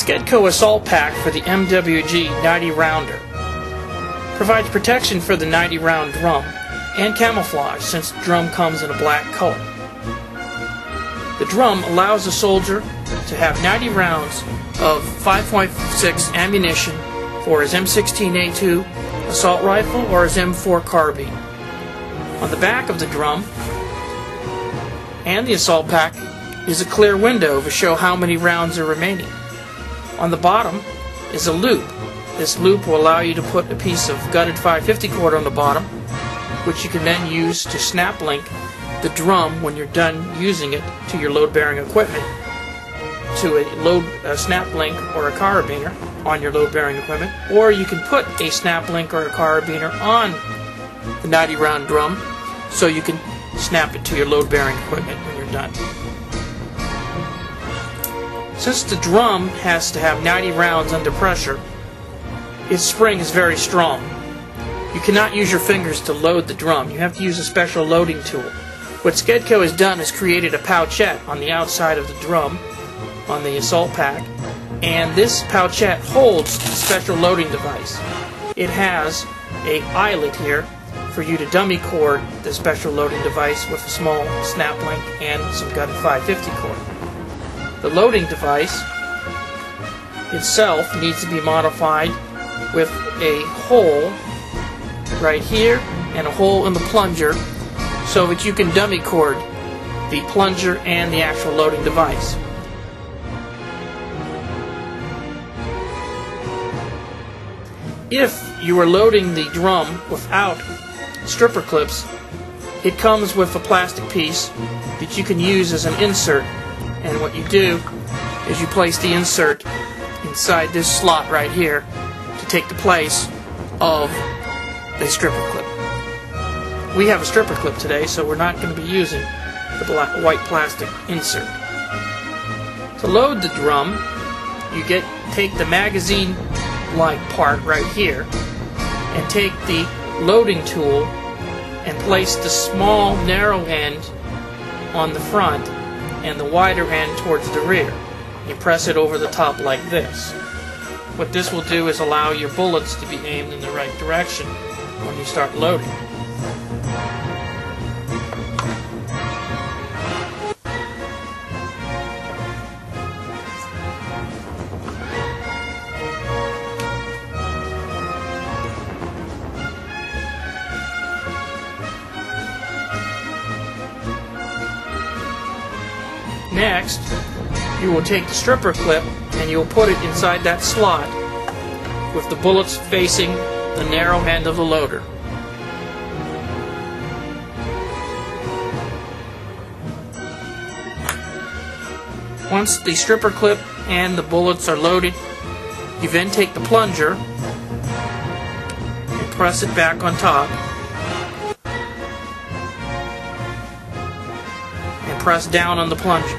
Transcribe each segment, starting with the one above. Skedco Assault Pack for the MWG 90 Rounder. Provides protection for the 90 round drum and camouflage since the drum comes in a black color. The drum allows the soldier to have 90 rounds of 5.56 ammunition for his M16A2 assault rifle or his M4 carbine. On the back of the drum and the assault pack is a clear window to show how many rounds are remaining. On the bottom is a loop. This loop will allow you to put a piece of gutted 550 cord on the bottom, which you can then use to snap link the drum when you're done using it to your load-bearing equipment, to a snap link or a carabiner on your load-bearing equipment, or you can put a snap link or a carabiner on the 90-round drum so you can snap it to your load-bearing equipment when you're done. Since the drum has to have 90 rounds under pressure, its spring is very strong. You cannot use your fingers to load the drum. You have to use a special loading tool. What Skedco has done is created a pouchette on the outside of the drum, on the assault pack, and this pouchette holds the special loading device. It has an eyelet here for you to dummy cord the special loading device with a small snap link and some gutted 550 cord. The loading device itself needs to be modified with a hole right here and a hole in the plunger, so that you can dummy cord the plunger and the actual loading device. If you are loading the drum without stripper clips, it comes with a plastic piece that you can use as an insert, and what you do is you place the insert inside this slot right here to take the place of a stripper clip. We have a stripper clip today, so we're not going to be using the white plastic insert. To load the drum, you take the magazine-like part right here and take the loading tool and place the small, narrow end on the front and the wider end towards the rear. You press it over the top like this. What this will do is allow your bullets to be aimed in the right direction when you start loading. Next, you will take the stripper clip and you will put it inside that slot with the bullets facing the narrow end of the loader. Once the stripper clip and the bullets are loaded, you then take the plunger and press it back on top and press down on the plunger.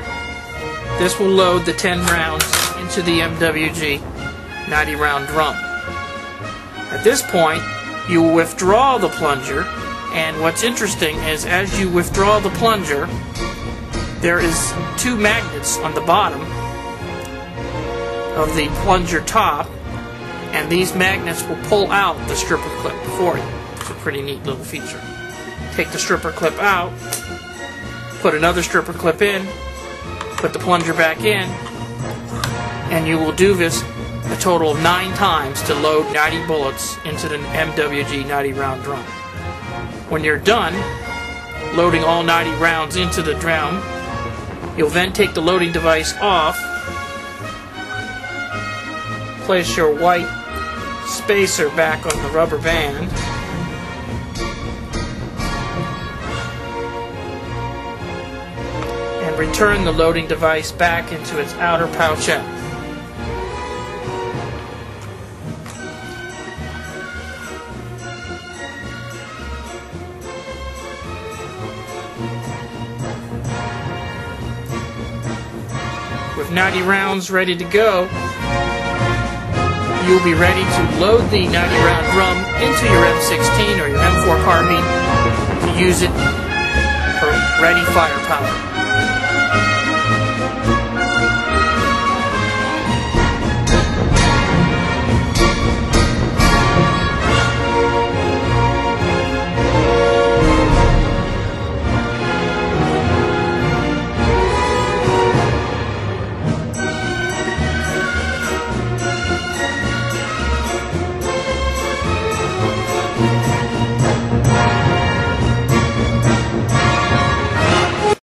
This will load the 10 rounds into the MWG 90 round drum. At this point, you will withdraw the plunger, and what's interesting is as you withdraw the plunger, there is two magnets on the bottom of the plunger top, and these magnets will pull out the stripper clip for you. It's a pretty neat little feature. Take the stripper clip out, put another stripper clip in, put the plunger back in, and you will do this a total of 9 times to load 90 bullets into the MWG 90 round drum. When you're done loading all 90 rounds into the drum, you'll then take the loading device off, place your white spacer back on the rubber band, and return the loading device back into its outer pouchette. With 90 rounds ready to go, you'll be ready to load the 90 round drum into your M16 or your M4 carbine to use it for ready firepower.